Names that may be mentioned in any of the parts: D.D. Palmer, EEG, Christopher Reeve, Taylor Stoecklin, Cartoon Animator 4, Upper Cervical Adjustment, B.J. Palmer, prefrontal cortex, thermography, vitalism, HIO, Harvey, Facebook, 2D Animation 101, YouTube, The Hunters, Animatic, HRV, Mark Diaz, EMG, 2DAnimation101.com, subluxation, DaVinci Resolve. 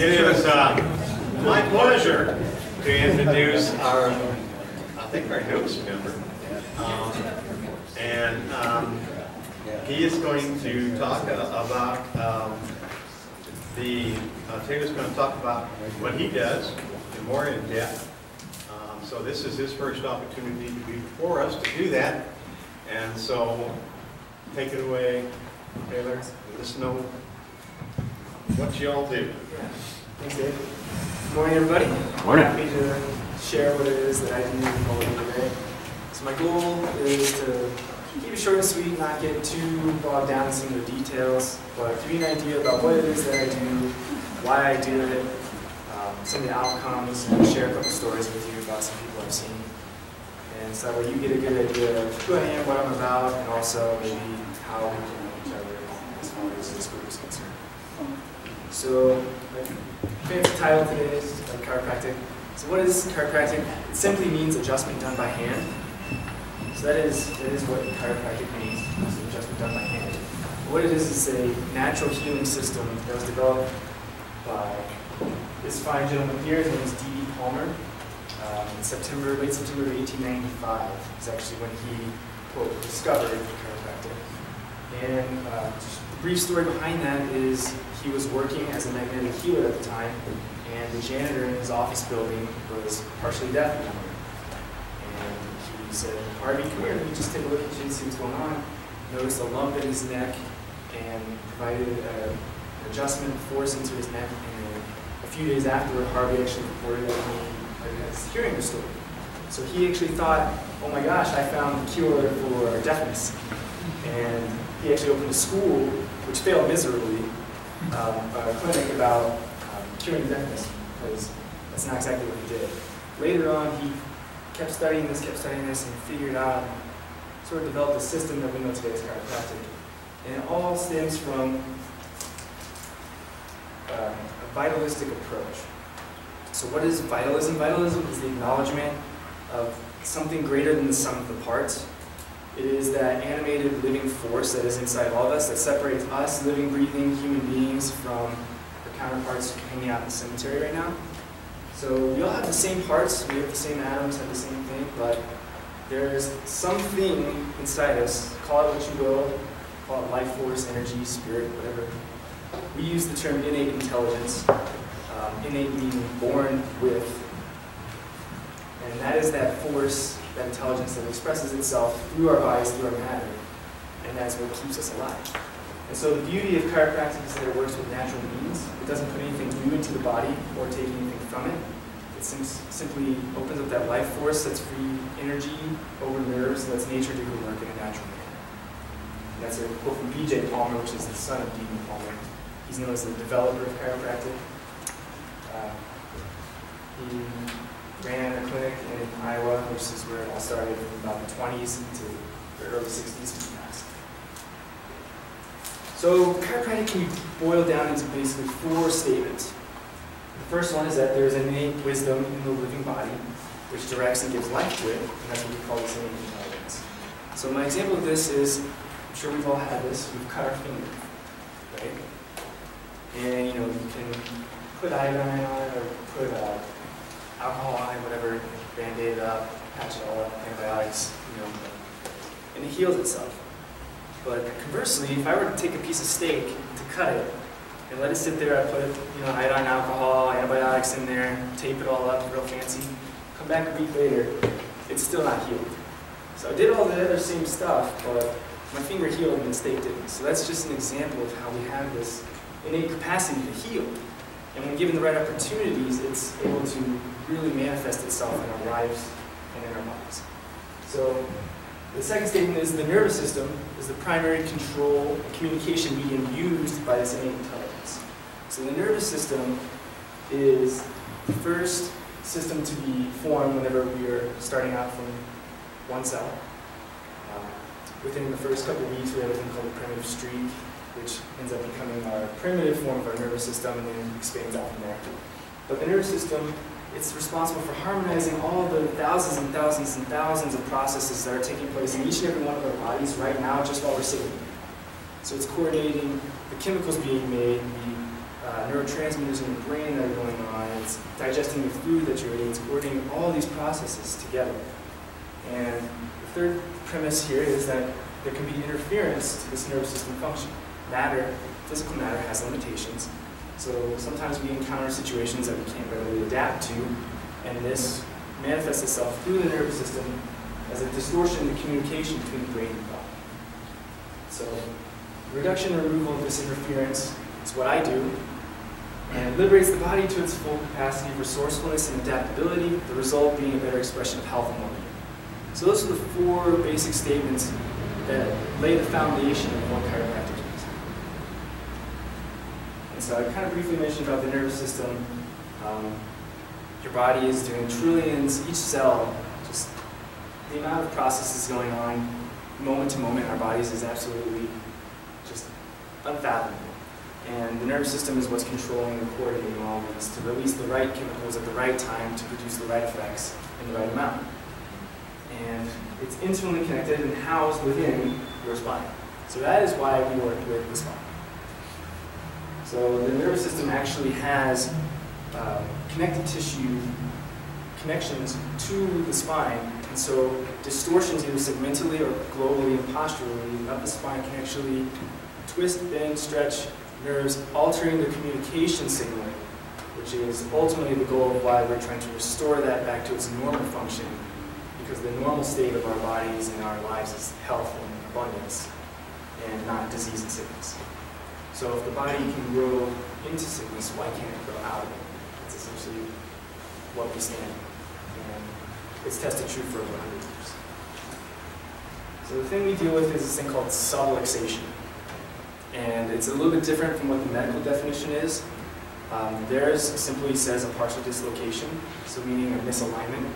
It is my pleasure to introduce our, I think, our newest member. He is going to talk about Taylor's going to talk about what he does in more in depth. So this is his first opportunity to be before us to do that. And so take it away, Taylor. Let us know what you all do. Yeah. Thanks, Dave. Good morning, everybody. Morning. I'm happy to share what it is that I do all day today. So my goal is to keep it short and sweet, not get too bogged down in some of the details, but give you an idea about what it is that I do, why I do it, some of the outcomes, and share a couple stories with you about some people I've seen. And so that way you get a good idea of who I am, what I'm about, and also maybe how we can help each other as far as this group is concerned. So my fancy title today is chiropractic. So what is chiropractic? It simply means adjustment done by hand. So that is what chiropractic means, is an adjustment done by hand. What it is a natural healing system that was developed by this fine gentleman here. His name is D.D. Palmer. In September, late September of 1895 is actually when he, quote, discovered chiropractic. And the brief story behind that is he was working as a magnetic healer at the time, and the janitor in his office building was partially deaf. And he said, "Harvey, come here, let me just take a look at you and see what's going on." Noticed a lump in his neck and provided an adjustment force into his neck. And a few days afterward, Harvey actually reported that he had his hearing restored. So he actually thought, "Oh my gosh, I found the cure for deafness." And he actually opened a school, which failed miserably, a clinic about curing deafness, because that's not exactly what he did. Later on, he kept studying this, and figured out, sort of developed a system that we know today as chiropractic. And it all stems from a vitalistic approach. So what is vitalism? Vitalism is the acknowledgement of something greater than the sum of the parts. It is that animated living force that is inside all of us, that separates us, living, breathing human beings, from our counterparts hanging out in the cemetery right now. So we all have the same parts, we have the same atoms, have the same thing, but there is something inside us, call it what you will, call it life force, energy, spirit, whatever. We use the term innate intelligence, innate meaning born with, and that is that force, that intelligence that expresses itself through our bodies, through our matter, and that's what keeps us alive. And so the beauty of chiropractic is that it works with natural means. It doesn't put anything new into the body or take anything from it. It simply opens up that life force that's free energy over nerves, so that's nature doing work in a natural manner. And that's a quote from B.J. Palmer, which is the son of D.D. Palmer. He's known as the developer of chiropractic. He ran a clinic in Iowa, which is where it all started, in about the 20s to the early 60s. So chiropractic can be boiled down into basically four statements. The first one is that there is innate wisdom in the living body, which directs and gives life to it, and that's what we call this innate intelligence. So my example of this is, I'm sure we've all had this, we've cut our finger, right? And you know, you can put iodine on it, or put alcohol on it, whatever, band-aid up, patch it all up, antibiotics, you know, and it heals itself. But conversely, if I were to take a piece of steak to cut it and let it sit there, I put, you know, iodine, alcohol, antibiotics in there, tape it all up, real fancy. Come back a week later, it's still not healed. So I did all the other same stuff, but my finger healed and the steak didn't. So that's just an example of how we have this innate capacity to heal. And when given the right opportunities, it's able to really manifest itself in our lives and in our bodies. So the second statement is the nervous system is the primary control and communication medium used by this innate intelligence. So the nervous system is the first system to be formed whenever we are starting out from one cell. Within the first couple of weeks, we have something called the primitive streak, which ends up becoming our primitive form of our nervous system, and then expands out from there. But the nervous system, it's responsible for harmonizing all the thousands and thousands and thousands of processes that are taking place in each and every one of our bodies right now, just while we're sitting. So it's coordinating the chemicals being made, the neurotransmitters in your brain that are going on. It's digesting the food that you're eating. It's coordinating all these processes together. And the third premise here is that there can be interference to this nervous system function. Matter, physical matter, has limitations. So sometimes we encounter situations that we can't readily adapt to, and this manifests itself through the nervous system as a distortion in the communication between the brain and body. So reduction and removal of this interference is what I do, and it liberates the body to its full capacity of resourcefulness and adaptability, the result being a better expression of health and well-being. So those are the four basic statements that lay the foundation of one chiropractic case. And so I kind of briefly mentioned about the nervous system. Your body is doing trillions, each cell, just the amount of processes going on moment to moment in our bodies is absolutely just unfathomable. And the nervous system is what's controlling and coordinating all of this to release the right chemicals at the right time to produce the right effects in the right amount. And it's intimately connected and housed within your spine. So that is why we work with the spine. So the nervous system actually has connective tissue connections to the spine, and so distortions either segmentally or globally and posturally of the spine can actually twist, bend, stretch nerves, altering the communication signaling, which is ultimately the goal of why we're trying to restore that back to its normal function, because the normal state of our bodies and our lives is health and abundance and not disease and sickness. So if the body can grow into sickness, why can't it grow out of it? That's essentially what we stand for. And it's tested true for over 100 years. So the thing we deal with is this thing called subluxation. And it's a little bit different from what the medical definition is. Theirs simply says a partial dislocation, so meaning a misalignment.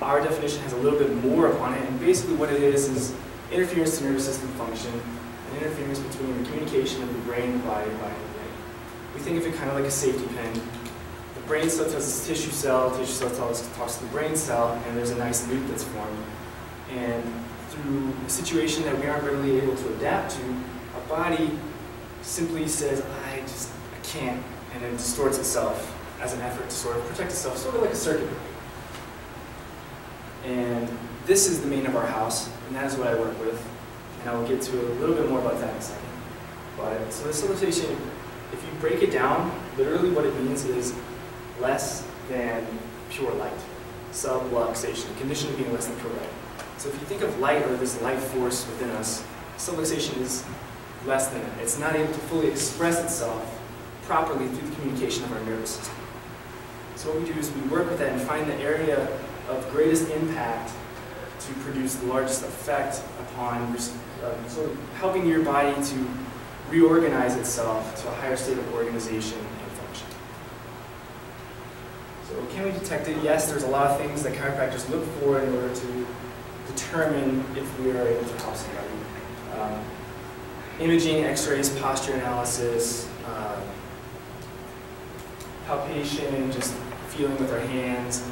Our definition has a little bit more upon it, and basically what it is interference to nervous system function, and interference between the communication of the brain and body, and body and brain. We think of it kind of like a safety pin. The brain cell tells its tissue cell talks to the brain cell, and there's a nice loop that's formed. And through a situation that we aren't really able to adapt to, our body simply says, I can't, and it distorts itself as an effort to sort of protect itself, sort of like a circuit breaker. And this is the main of our house, and that is what I work with. And I will get to a little bit more about that in a second. But so this subluxation, if you break it down, literally what it means is less than pure light. Subluxation, the condition of being less than pure light. So if you think of light or this light force within us, subluxation is less than that. It's not able to fully express itself properly through the communication of our nervous system. So what we do is we work with that and find the area of greatest impact to produce the largest effect upon sort of helping your body to reorganize itself to a higher state of organization and function. So can we detect it? Yes, there's a lot of things that chiropractors look for in order to determine if we are able to help somebody. Imaging, x-rays, posture analysis, palpation, just feeling with our hands,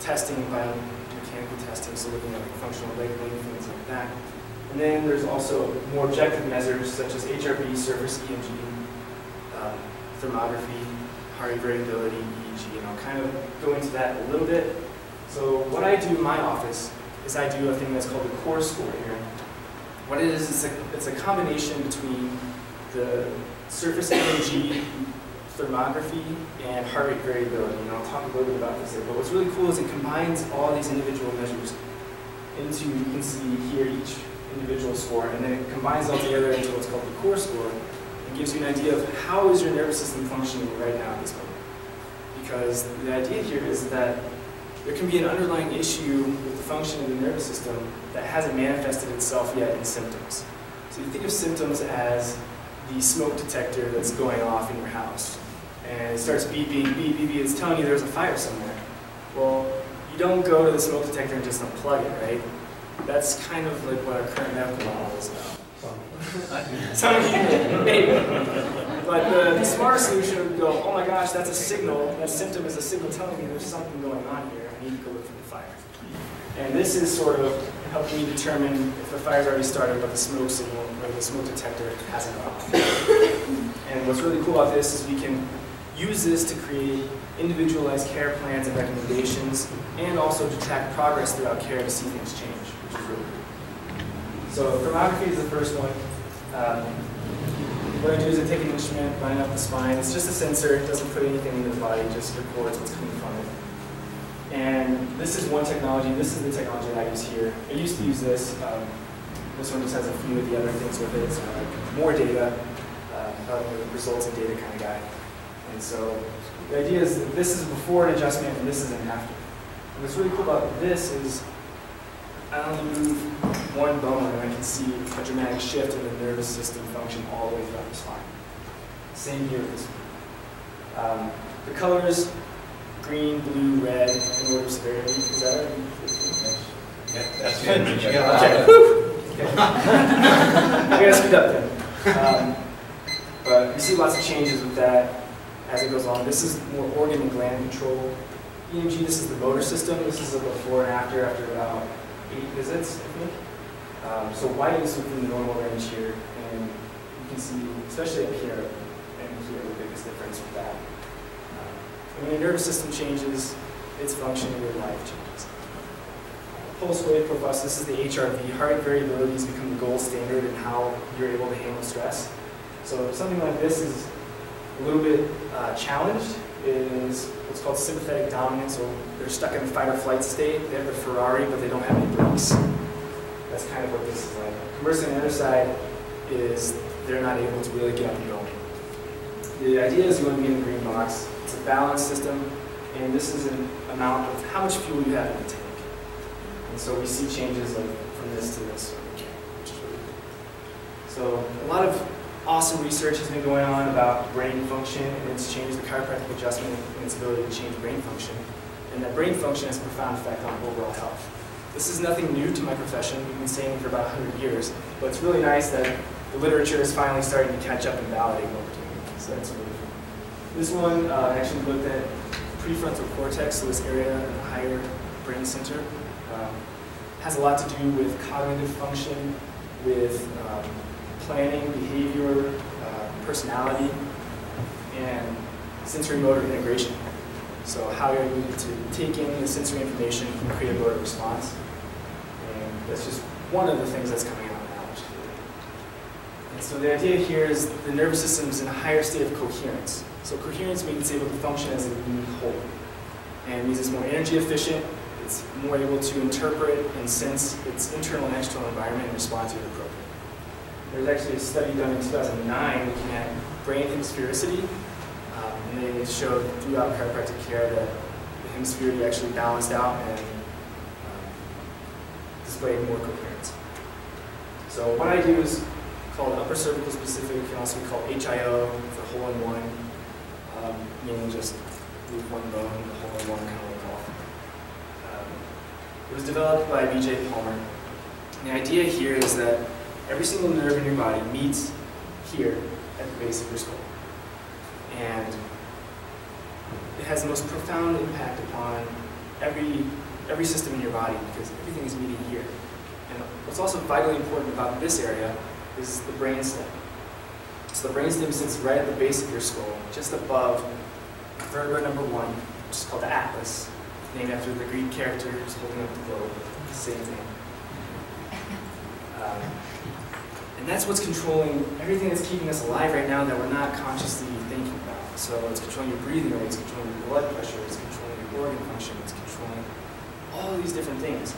testing, biomechanical testing, so looking at like functional leg length, things like that. And then there's also more objective measures such as HRV, surface EMG, thermography, Harvey variability, EEG, and I'll kind of go into that a little bit. So what I do in my office is I do a thing that's called the core score here. What it is, it's a combination between the surface EMG, thermography, and heart rate variability, and I'll talk a little bit about this later. But what's really cool is it combines all these individual measures into, you can see here, each individual score, and then it combines all together into what's called the core score, and gives you an idea of how is your nervous system functioning right now at this moment. Because the idea here is that there can be an underlying issue with the function of the nervous system that hasn't manifested itself yet in symptoms. So you think of symptoms as the smoke detector that's going off in your house. And it starts beeping, beep, beep, beep, it's telling you there's a fire somewhere. Well, you don't go to the smoke detector and just unplug it, right? That's kind of like what our current medical model is about. Some of you, anyway. But the smarter solution would go, oh my gosh, that's a signal. That symptom is a signal telling me there's something going on here. I need to go look for the fire. And this is sort of helping you determine if the fire's already started, but the smoke signal or the smoke detector hasn't gone off. And what's really cool about this is we can use this to create individualized care plans and recommendations, and also to track progress throughout care to see things change, which is really cool. So thermography is the first one. What I do is I take an instrument, line up the spine. It's just a sensor. It doesn't put anything into the body. It just records what's coming from it. And this is one technology. This is the technology that I use here. I used to use this. This one just has a few of the other things with it. So more data, results and data kind of guy. And so the idea is that this is before an adjustment and this is an after. And what's really cool about this is I only move one bone and I can see a dramatic shift in the nervous system function all the way throughout the spine. Same here with this one. The colors, green, blue, red, in order of severity. Is that it? Yeah, that's good. Okay. Okay. I got to speed up then. But we see lots of changes with that as it goes on. This is more organ and gland control. EMG, this is the motor system. This is a before and after, after about 8 visits, I think. So white is within the normal range here. And you can see, especially up here, and here, the biggest difference with that. When your nervous system changes, its function in your life changes. Pulse wave profiles, this is the HRV. Heart variability has become the gold standard in how you're able to handle stress. So something like this is a little bit challenged. It is what's called sympathetic dominance, or they're stuck in the fight or flight state. They have a Ferrari, but they don't have any brakes. That's kind of what this is like. Conversely, on the other side is they're not able to really get up and going. The idea is you want to be in the green box. It's a balanced system, and this is an amount of how much fuel you have in the tank. And so we see changes like from this to this, which is really cool. So a lot of awesome research has been going on about brain function, and it's changed the chiropractic adjustment and its ability to change brain function. And that brain function has a profound effect on overall health. This is nothing new to my profession. We've been saying it for about 100 years, but it's really nice that the literature is finally starting to catch up and validate what we're doing. So that's really cool. This one actually looked at prefrontal cortex, so this area in the higher brain center. Has a lot to do with cognitive function, with planning, behavior, personality, and sensory motor integration. So how you're able to take in the sensory information and create a motor response. And that's just one of the things that's coming out now. And so the idea here is the nervous system is in a higher state of coherence. So coherence means it's able to function as a unique whole. And it means it's more energy efficient, it's more able to interpret and sense its internal and external environment and respond to it appropriately. There's actually a study done in 2009 looking at brain hemisphericity, and they showed throughout chiropractic care that the hemisphericity actually balanced out and displayed more coherence. So what I do is called upper cervical specific, can also be called HIO for hole in one, meaning just move one bone, the hole in one kind of like off. It was developed by B.J. Palmer. And the idea here is that every single nerve in your body meets here at the base of your skull. And it has the most profound impact upon every system in your body because everything is meeting here. And what's also vitally important about this area is the brainstem. So the brainstem sits right at the base of your skull, just above vertebra number 1, which is called the atlas, named after the Greek character who's holding up the globe, the same name. And that's what's controlling everything that's keeping us alive right now that we're not consciously thinking about. So it's controlling your breathing rate, it's controlling your blood pressure, it's controlling your organ function, it's controlling all these different things.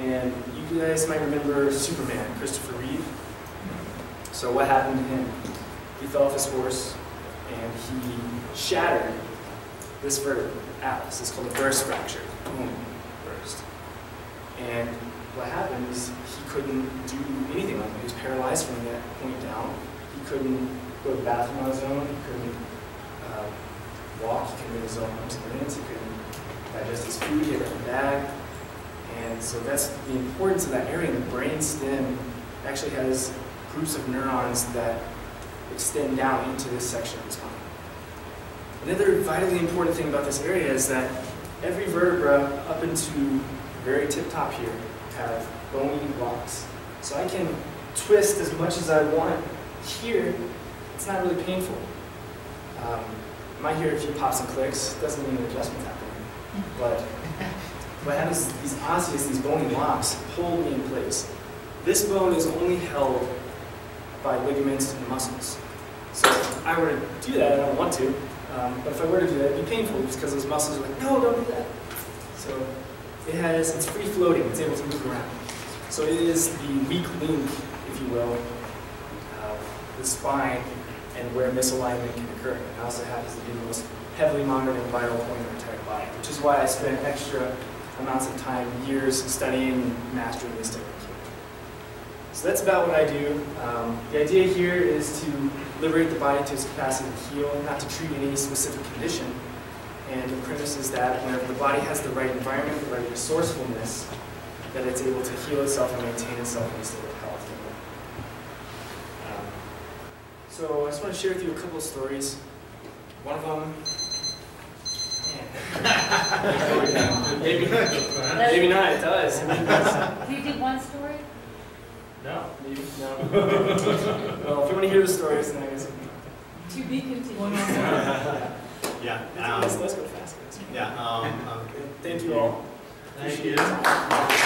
And you guys might remember Superman, Christopher Reeve. So what happened to him? He fell off his horse and he shattered this vertebra, atlas. It's called a burst fracture. Boom, burst. And what happened is he couldn't do anything like that. He was paralyzed from that point down. He couldn't go to the bathroom on his own. He couldn't walk. He couldn't move his own arms and limbs. He couldn't digest his food. He had a bag. And so that's the importance of that area. The brain stem actually has groups of neurons that extend down into this section of the spine. Another vitally important thing about this area is that every vertebra up into the very tip top here have bony blocks. So I can twist as much as I want here. It's not really painful. I might hear a few pops and clicks. It doesn't mean an adjustment's happening. But what happens is these osseous, these bony blocks, hold me in place. This bone is only held by ligaments and muscles. So if I were to do that, I don't want to, but if I were to do that, it'd be painful just because those muscles are like, no, don't do that. So it's free floating, it's able to move around. So it is the weak link, if you will, of the spine and where misalignment can occur. It also happens to be the most heavily monitored and vital point of the entire body, which is why I spent extra amounts of time, years, studying and mastering this technique. So that's about what I do. The idea here is to liberate the body to its capacity to heal, not to treat any specific condition. And the premise is that whenever the body has the right environment, the right resourcefulness, that it's able to heal itself and maintain itself in a state of health. So I just want to share with you a couple of stories. One of them, maybe not, it does. Can you do one story? No. Maybe, no. Well, if you want to hear the stories, then I guess. To be continued. Yeah. Let's go fast. Yeah. Thank you all. Thank you.